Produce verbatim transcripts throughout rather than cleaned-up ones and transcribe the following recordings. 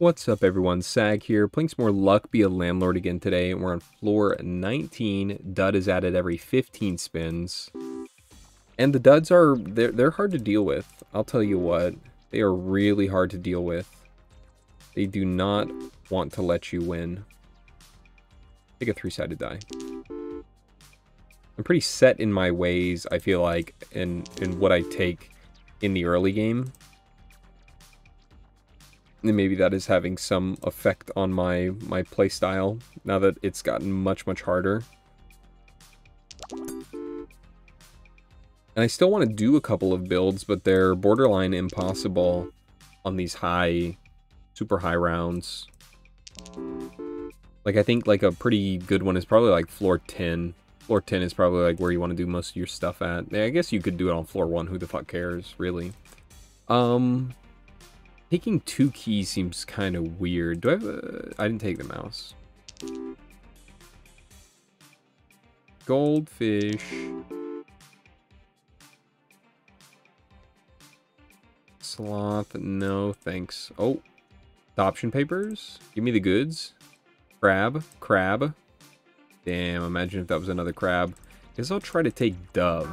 What's up everyone, Sag here, playing some more Luck Be A Landlord again today, and we're on floor nineteen. Dud is added every fifteen spins, and the duds are, they're, they're hard to deal with. I'll tell you what, they are really hard to deal with. They do not want to let you win. Take a three-sided die. I'm pretty set in my ways, I feel like, and, and what I take in the early game. And maybe that is having some effect on my, my playstyle, now that it's gotten much, much harder. And I still want to do a couple of builds, but they're borderline impossible on these high, super high rounds. Like, I think, like, a pretty good one is probably, like, floor ten. Floor ten is probably, like, where you want to do most of your stuff at. I guess you could do it on floor one. Who the fuck cares, really? Um... Taking two keys seems kind of weird. Do I have a... I didn't take the mouse. Goldfish. Sloth. No, thanks. Oh. Adoption papers. Give me the goods. Crab. Crab. Damn, imagine if that was another crab. Guess I'll try to take dove.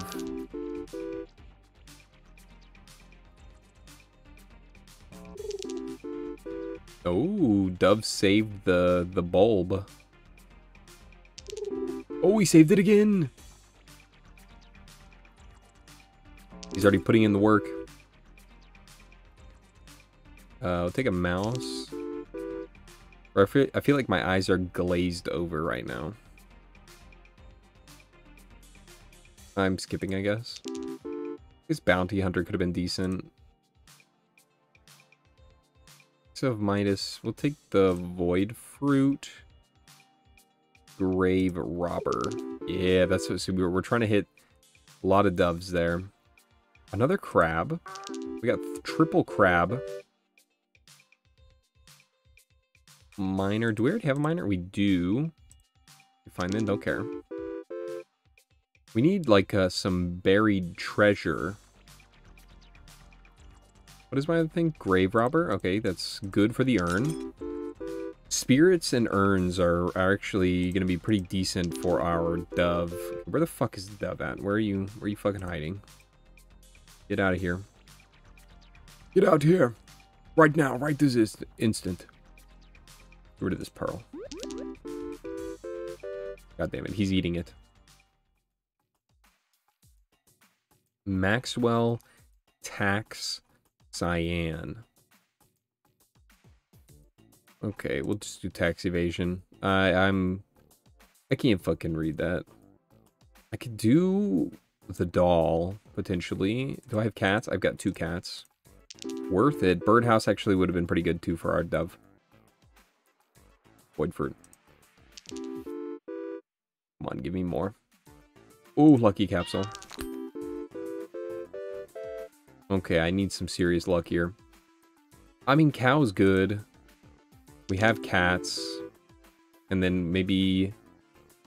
Oh, Dove saved the, the bulb. Oh, he saved it again! He's already putting in the work. Uh, I'll take a mouse. I feel, I feel like my eyes are glazed over right now. I'm skipping, I guess. This bounty hunter could have been decent. Of Midas, we'll take the void fruit. Grave robber, yeah, that's what. So we were, we're trying to hit a lot of doves there. Another crab. We got triple crab. Miner. Do we already have a miner? We do. We find them. Don't care. We need like uh, some buried treasure. What is my other thing? Grave robber. Okay, that's good for the urn. Spirits and urns are, are actually going to be pretty decent for our dove. Where the fuck is the dove at? Where are you? Where are you fucking hiding? Get out of here. Get out here. Right now. Right this is instant. Get rid of this pearl. God damn it. He's eating it. Maxwell. Tax. Cyan. Okay, we'll just do tax evasion. I I'm I can't fucking read that. I could do the doll potentially. Do I have cats? I've got two cats. Worth it. Birdhouse actually would have been pretty good too for our dove. Void fruit. Come on, give me more. Ooh, lucky capsule. Okay, I need some serious luck here. I mean, cow's good. We have cats. And then maybe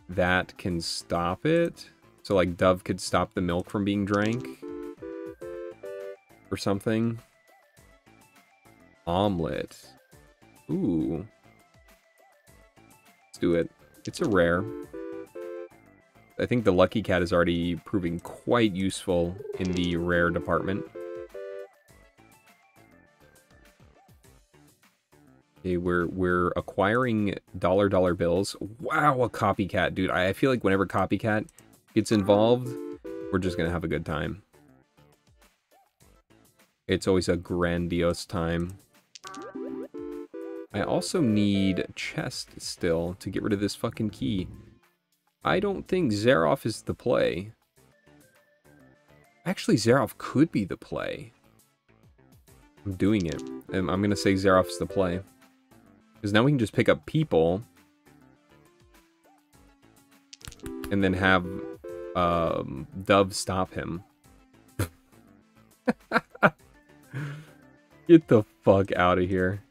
that can stop it. So, like, dove could stop the milk from being drank. Or something. Omelet. Ooh. Let's do it. It's a rare. I think the lucky cat is already proving quite useful in the rare department. Okay, we're, we're acquiring dollar dollar bills. Wow, a copycat, dude. I feel like whenever copycat gets involved, we're just going to have a good time. It's always a grandiose time. I also need chest still to get rid of this fucking key. I don't think Xeroth is the play. Actually, Xeroth could be the play. I'm doing it. I'm going to say Xeroth's the play. Because now we can just pick up people and then have um, Dove stop him. Get the fuck out of here.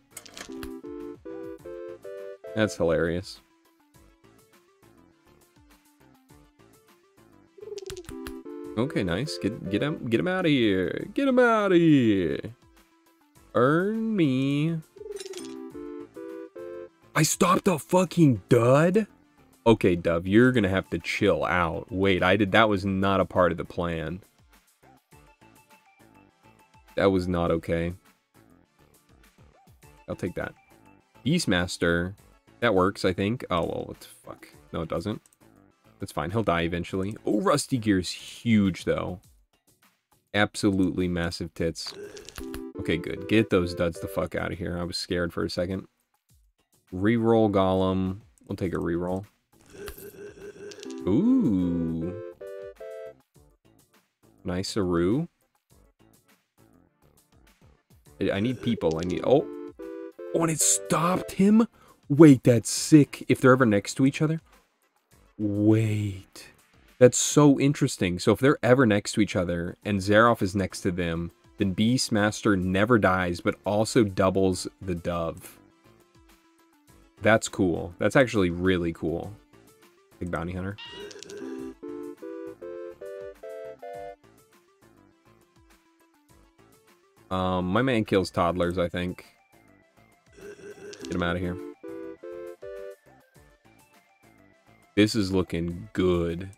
That's hilarious. Okay, nice. Get get him get him out of here. Get him out of here. Earn me. I stopped a fucking dud? Okay, Dove, you're gonna have to chill out. Wait, I did. That was not a part of the plan. That was not okay. I'll take that. Beastmaster. That works, I think. Oh, well, what the fuck? No, it doesn't. That's fine. He'll die eventually. Oh, Rusty Gear's huge, though. Absolutely massive tits. Okay, good. Get those duds the fuck out of here. I was scared for a second. Reroll Golem. We'll take a reroll. Ooh. Nice Aru. I need people. I need... Oh. Oh, and it stopped him? Wait, that's sick. If they're ever next to each other? Wait. That's so interesting. So if they're ever next to each other and Xeroth is next to them, then Beastmaster never dies, but also doubles the Dove. That's cool. That's actually really cool. Big Bounty Hunter. Um, my man kills toddlers, I think. Get him out of here. This is looking good.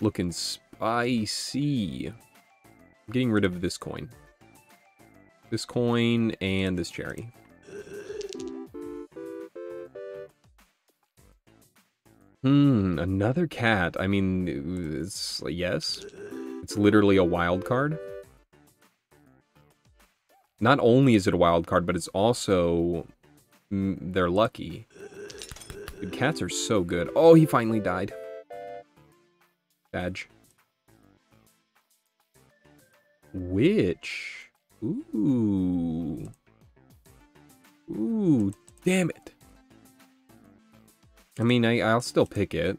Looking spicy. I'm getting rid of this coin. This coin and this cherry. Hmm, another cat. I mean, it's, yes. It's literally a wild card. Not only is it a wild card, but it's also... Mm, they're lucky. Dude, cats are so good. Oh, he finally died. Badge. Witch. Ooh. Ooh, damn it. I mean, I, I'll still pick it.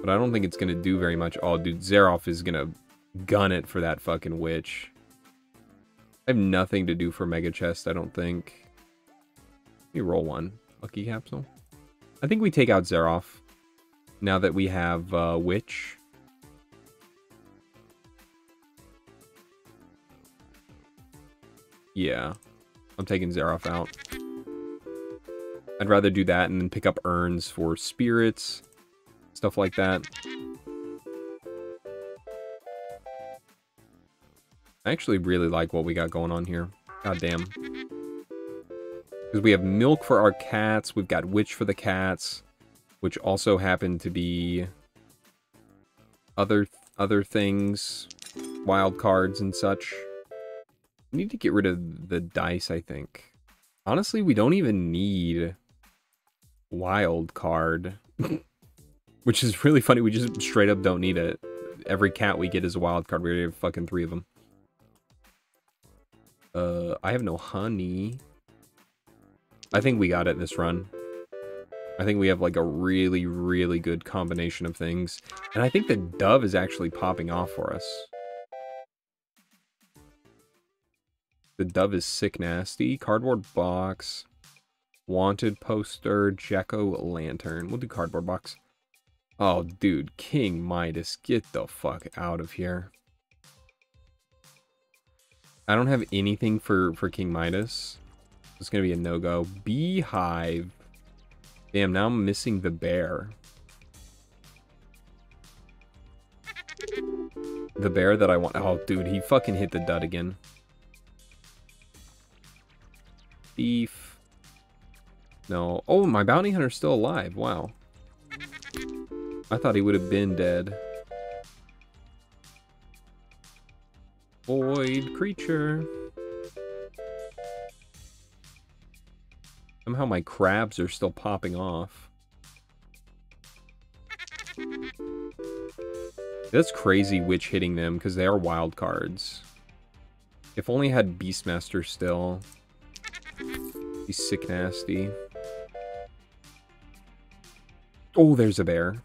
But I don't think it's going to do very much. Oh, dude, Xeroth is going to gun it for that fucking witch. I have nothing to do for Mega Chest, I don't think. Let me roll one. Lucky Capsule. I think we take out Xeroth. Now that we have uh, Witch. Yeah. I'm taking Xeroth out. I'd rather do that and then pick up urns for spirits. Stuff like that. I actually really like what we got going on here. God damn. Because we have milk for our cats. We've got witch for the cats. Which also happen to be... Other, other things. Wild cards and such. We need to get rid of the dice, I think. Honestly, we don't even need... Wild card. Which is really funny. We just straight up don't need it. Every cat we get is a wild card. We already have fucking three of them. Uh, I have no honey. I think we got it this run. I think we have like a really, really good combination of things. And I think the dove is actually popping off for us. The dove is sick nasty. Cardboard box. Wanted poster. Jack-o'-lantern. We'll do cardboard box. Oh, dude. King Midas. Get the fuck out of here. I don't have anything for, for King Midas. It's going to be a no-go. Beehive. Damn, now I'm missing the bear. The bear that I want. Oh, dude, he fucking hit the dud again. Thief. No. Oh, my bounty hunter's still alive. Wow. I thought he would have been dead. Void creature. Somehow my crabs are still popping off. That's crazy witch hitting them because they are wild cards. If only I had Beastmaster still. He's sick nasty. Oh, there's a bear.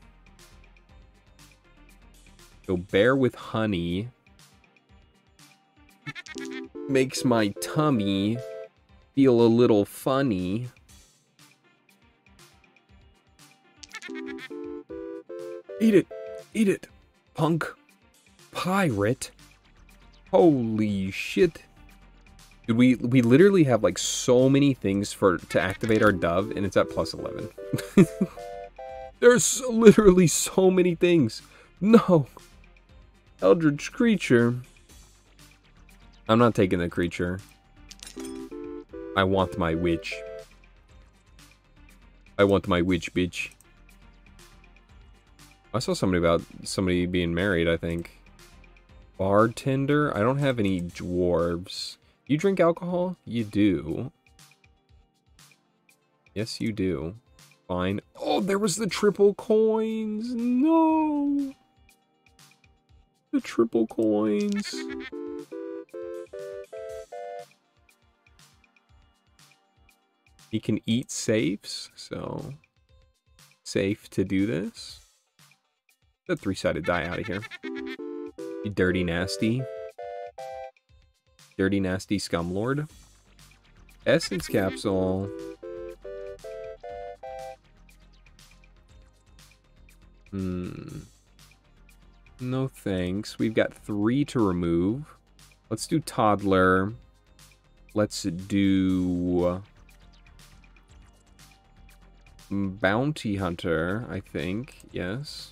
So bear with honey. Makes my tummy feel a little funny. Eat it. Eat it, punk. Pirate. Holy shit. Dude, we we literally have like so many things for to activate our dove, and it's at plus eleven. There's literally so many things. No, Eldritch creature. I'm not taking the creature. I want my witch. I want my witch, bitch. I saw somebody about somebody being married, I think. Bartender? I don't have any dwarves. You drink alcohol? You do. Yes, you do. Fine. Oh, there was the triple coins. No. The triple coins. He can eat safes, so safe to do this. The three-sided die out of here. You dirty, nasty. Dirty, nasty scumlord. Essence capsule. Hmm. No thanks. We've got three to remove. Let's do toddler. Let's do bounty hunter, I think. Yes.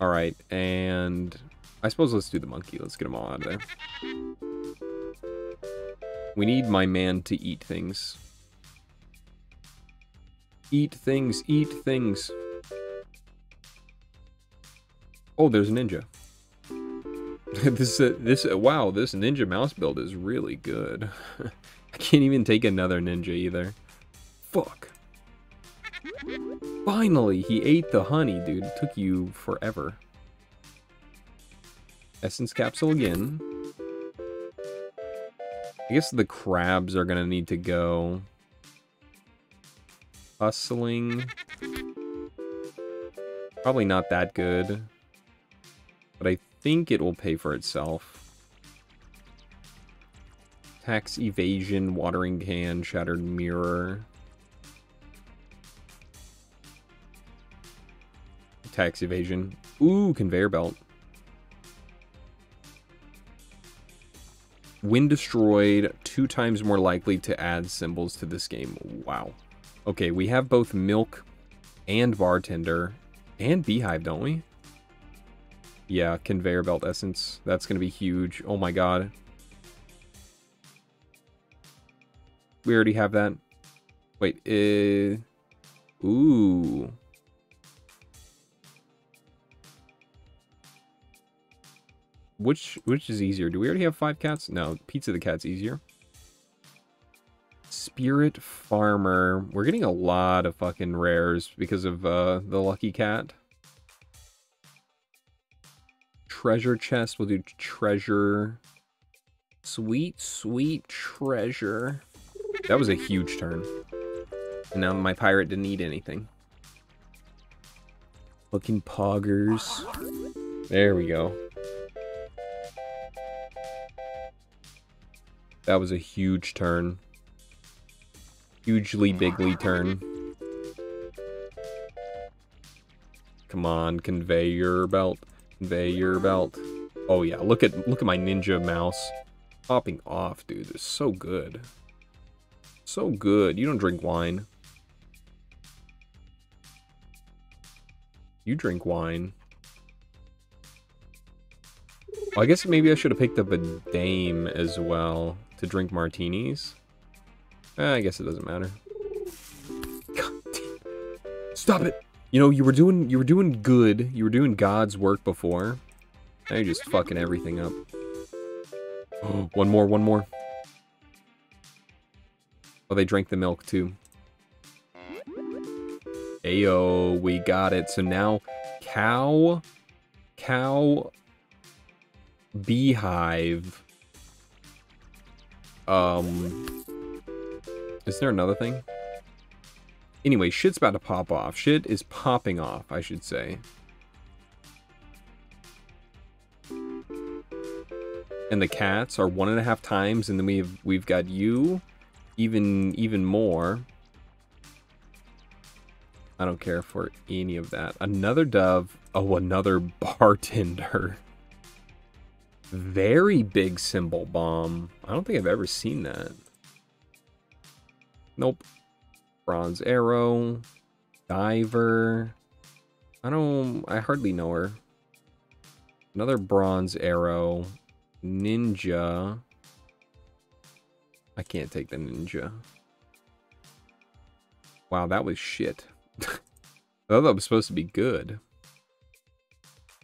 All right, and I suppose let's do the monkey. Let's get them all out of there. We need my man to eat things. Eat things, eat things. Oh, there's a ninja. this, uh, this, uh, wow, this ninja mouse build is really good. I can't even take another ninja either. Fuck. Finally, he ate the honey, dude. It took you forever. Essence capsule again. I guess the crabs are gonna need to go. Hustling. Probably not that good. But I think it will pay for itself. Tax evasion, watering can, shattered mirror. Tax evasion. Ooh, conveyor belt. When destroyed, two times more likely to add symbols to this game. Wow. Okay, we have both milk and bartender and beehive, don't we? Yeah, conveyor belt essence. That's going to be huge. Oh my god. We already have that. Wait. Uh, ooh. Which which is easier? Do we already have five cats? No, Pizza the Cat's easier. Spirit Farmer. We're getting a lot of fucking rares because of uh, the Lucky Cat. Treasure Chest. We'll do Treasure. Sweet, sweet Treasure. That was a huge turn. And now my pirate didn't eat anything. Fucking poggers. There we go. That was a huge turn. Hugely bigly turn. Come on, conveyor belt. Conveyor belt. Oh yeah, look at look at my ninja mouse. Popping off, dude. It's so good. So good. You don't drink wine. You drink wine. Well, I guess maybe I should have picked up a dame as well. To drink martinis? Eh, I guess it doesn't matter. God damn. Stop it! You know, you were doing you were doing good. You were doing God's work before. Now you're just fucking everything up. Oh, one more, one more. Oh, they drank the milk too. Ayo, we got it. So now cow cow beehive. Um, is there another thing? Anyway, shit's about to pop off. Shit is popping off, I should say. And the cats are one and a half times, and then we have we've got you, even even more. I don't care for any of that. Another dove. Oh, another bartender. Very big symbol bomb. I don't think I've ever seen that. Nope. Bronze arrow. Diver. I don't... I hardly know her. Another bronze arrow. Ninja. I can't take the ninja. Wow, that was shit. I thought that was supposed to be good.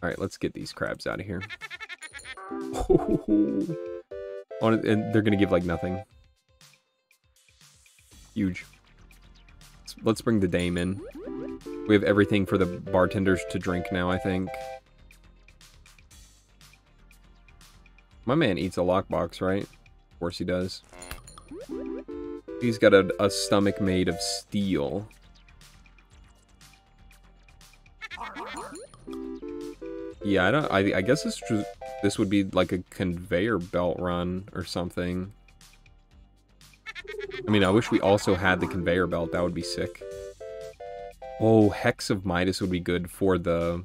Alright, let's get these crabs out of here. Oh, and they're gonna give like nothing. Huge. Let's, let's bring the dame in. We have everything for the bartenders to drink now, I think. My man eats a lockbox, right? Of course he does. He's got a, a stomach made of steel. Yeah, I don't. I, I guess it's true. This would be like a conveyor belt run or something. I mean, I wish we also had the conveyor belt. That would be sick. Oh, Hex of Midas would be good for the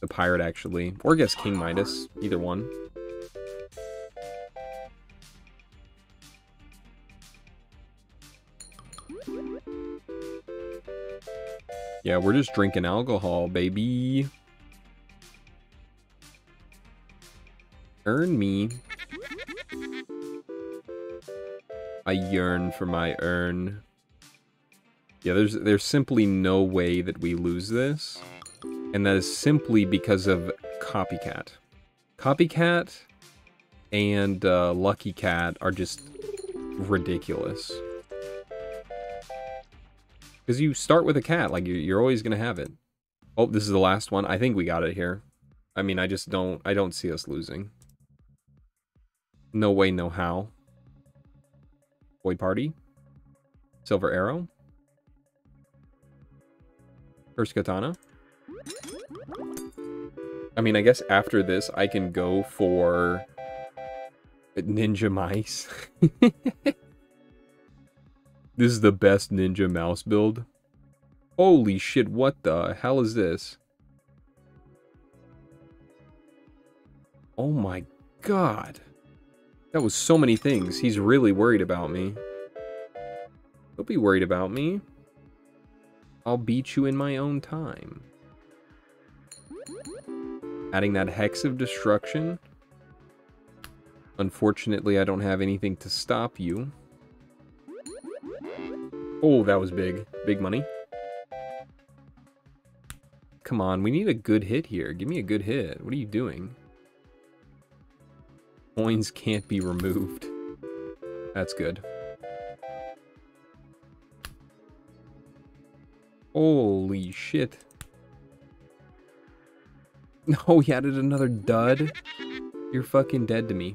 the pirate, actually. Or I guess King Midas. Either one. Yeah, we're just drinking alcohol, baby. Earn me. I yearn for my urn. Yeah, there's there's simply no way that we lose this. And that is simply because of Copycat. Copycat and uh, Lucky Cat are just ridiculous. Because you start with a cat, like you're, you're always gonna have it. Oh, this is the last one. I think we got it here. I mean, I just don't, I don't see us losing. No way, no how. Boy party. Silver arrow. First katana. I mean, I guess after this, I can go for ninja mice. This is the best ninja mouse build. Holy shit, what the hell is this? Oh my god. That was so many things. He's really worried about me. He'll be worried about me. I'll beat you in my own time. Adding that Hex of Destruction. Unfortunately, I don't have anything to stop you. Oh, that was big. Big money. Come on, we need a good hit here. Give me a good hit. What are you doing? Coins can't be removed. That's good. Holy shit. No, he added another dud. You're fucking dead to me.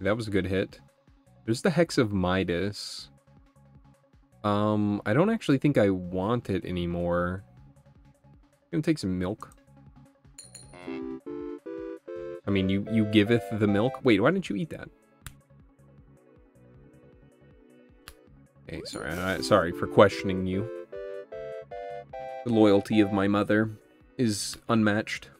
That was a good hit. There's the Hex of Midas. Um, I don't actually think I want it anymore. I'm gonna take some milk. I mean, you, you giveth the milk. Wait, why didn't you eat that? Hey, sorry. I, sorry for questioning you. The loyalty of my mother is unmatched.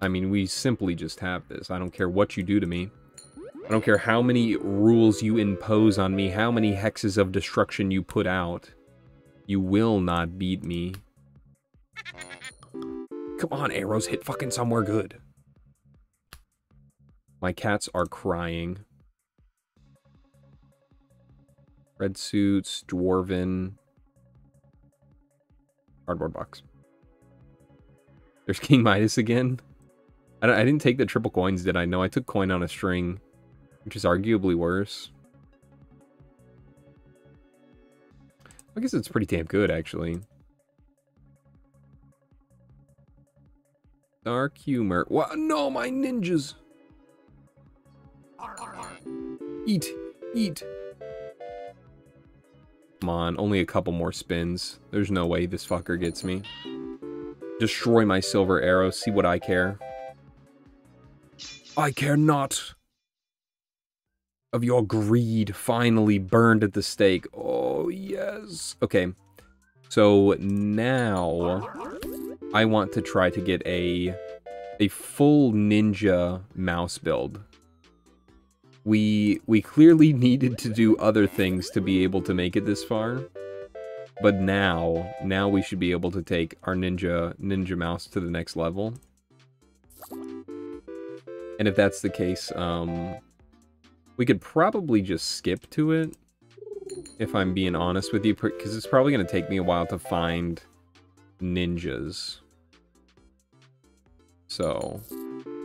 I mean, we simply just have this. I don't care what you do to me. I don't care how many rules you impose on me, how many hexes of destruction you put out. You will not beat me. Come on, arrows, hit fucking somewhere good. My cats are crying. Red suits, dwarven. Cardboard box. There's King Midas again. I, don't, I didn't take the triple coins, did I? No, I took coin on a string, which is arguably worse. I guess it's pretty damn good, actually. Dark humor. What? No, my ninjas! Eat! Eat! Come on, only a couple more spins. There's no way this fucker gets me. Destroy my silver arrow, see what I care. I care not of your greed, finally burned at the stake. Oh, yes. Okay. So now I want to try to get a a full ninja mouse build. We we clearly needed to do other things to be able to make it this far. But now, now we should be able to take our ninja ninja mouse to the next level. And if that's the case, um we could probably just skip to it, if I'm being honest with you, because it's probably going to take me a while to find ninjas. So,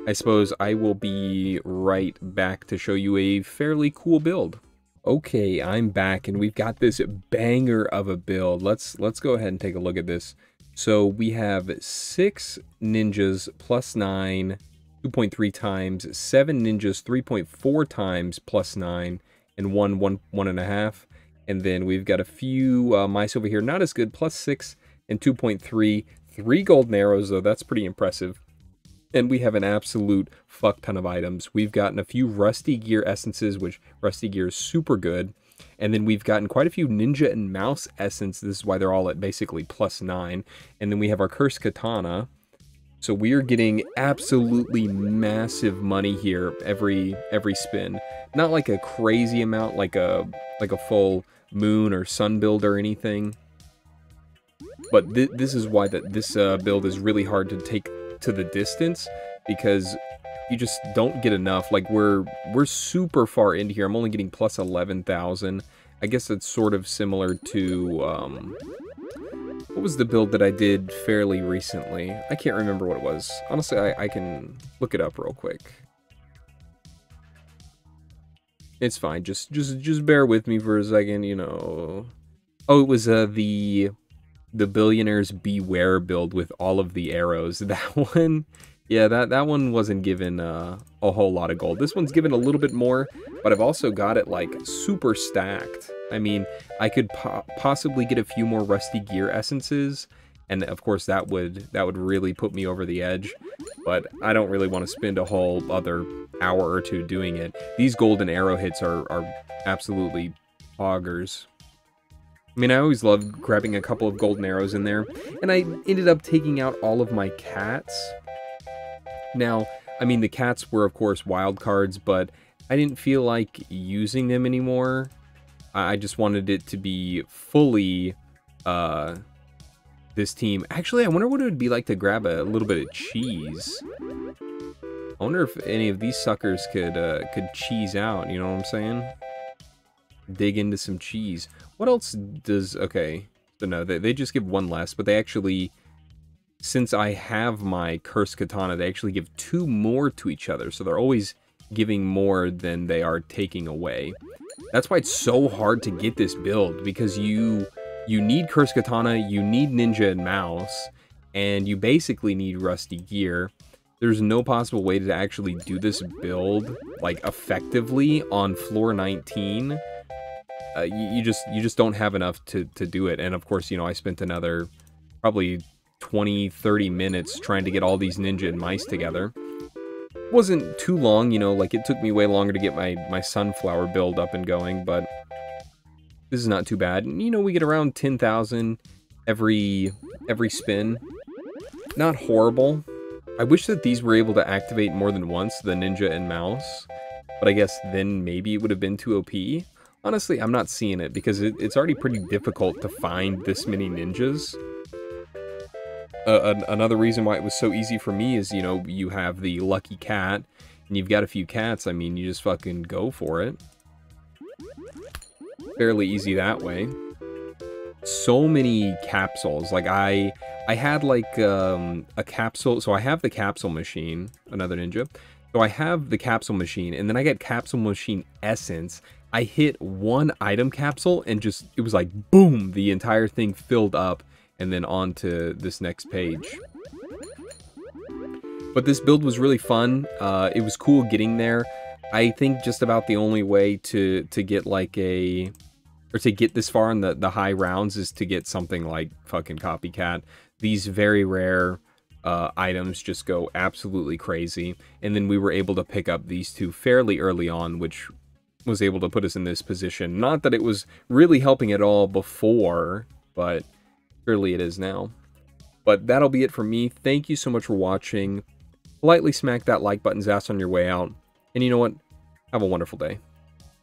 I suppose I will be right back to show you a fairly cool build. Okay, I'm back, and we've got this banger of a build. Let's let's go ahead and take a look at this. So, we have six ninjas plus nine, two point three times, seven ninjas, three point four times plus nine, and one, one, one and a half. And then we've got a few uh, mice over here, not as good, plus six and two point three. Three golden arrows, though, that's pretty impressive. And we have an absolute fuck ton of items. We've gotten a few Rusty Gear essences, which Rusty Gear is super good. And then we've gotten quite a few Ninja and Mouse essence. This is why they're all at basically plus nine. And then we have our Cursed Katana. So we are getting absolutely massive money here every every spin. Not like a crazy amount, like a like a full moon or sun build or anything. But th this is why that this uh, build is really hard to take to the distance, because you just don't get enough. Like we're we're super far into here. I'm only getting plus eleven thousand. I guess that's sort of similar to. Um, What was the build that I did fairly recently? I can't remember what it was. Honestly, I, I can look it up real quick. It's fine. Just, just, just bear with me for a second. You know. Oh, it was uh, the the Billionaires Beware build with all of the arrows. That one, yeah, that that one wasn't given uh, a whole lot of gold. This one's given a little bit more, but I've also got it like super stacked. I mean, I could po possibly get a few more Rusty Gear essences, and of course that would that would really put me over the edge, but I don't really want to spend a whole other hour or two doing it. These golden arrow hits are, are absolutely poggers. I mean, I always loved grabbing a couple of golden arrows in there, and I ended up taking out all of my cats. Now, I mean, the cats were of course wild cards, but I didn't feel like using them anymore. I just wanted it to be fully uh, this team. Actually, I wonder what it would be like to grab a little bit of cheese. I wonder if any of these suckers could uh, could cheese out, you know what I'm saying? Dig into some cheese. What else does... Okay, so no, they, they just give one less, but they actually... Since I have my Cursed Katana, they actually give two more to each other, so they're always giving more than they are taking away. That's why it's so hard to get this build, because you you need Cursed Katana, you need Ninja and Mouse, and you basically need Rusty Gear. There's no possible way to actually do this build like effectively on floor nineteen. Uh, you, you just you just don't have enough to to do it. And of course, you know, I spent another probably twenty, thirty minutes trying to get all these ninja and mice together. Wasn't too long, you know, like it took me way longer to get my, my sunflower build up and going, but this is not too bad. And, you know, we get around ten thousand every every spin. Not horrible. I wish that these were able to activate more than once, the ninja and mouse, but I guess then maybe it would have been too O P. Honestly, I'm not seeing it, because it, it's already pretty difficult to find this many ninjas. Uh, another reason why it was so easy for me is, you know, you have the lucky cat, and you've got a few cats. I mean, you just fucking go for it. Fairly easy that way. So many capsules. Like, I I had, like, um, a capsule. So I have the capsule machine, another ninja. So I have the capsule machine, and then I got capsule machine essence. I hit one item capsule, and just, it was like, boom, the entire thing filled up. And then on to this next page. But this build was really fun. Uh, it was cool getting there. I think just about the only way to to get like a or to get this far in the the high rounds is to get something like fucking copycat. These very rare uh, items just go absolutely crazy. And then we were able to pick up these two fairly early on, which was able to put us in this position. Not that it was really helping at all before, but Surely it is now. But that'll be it for me. Thank you so much for watching. Politely smack that like button's ass on your way out. And you know what? Have a wonderful day.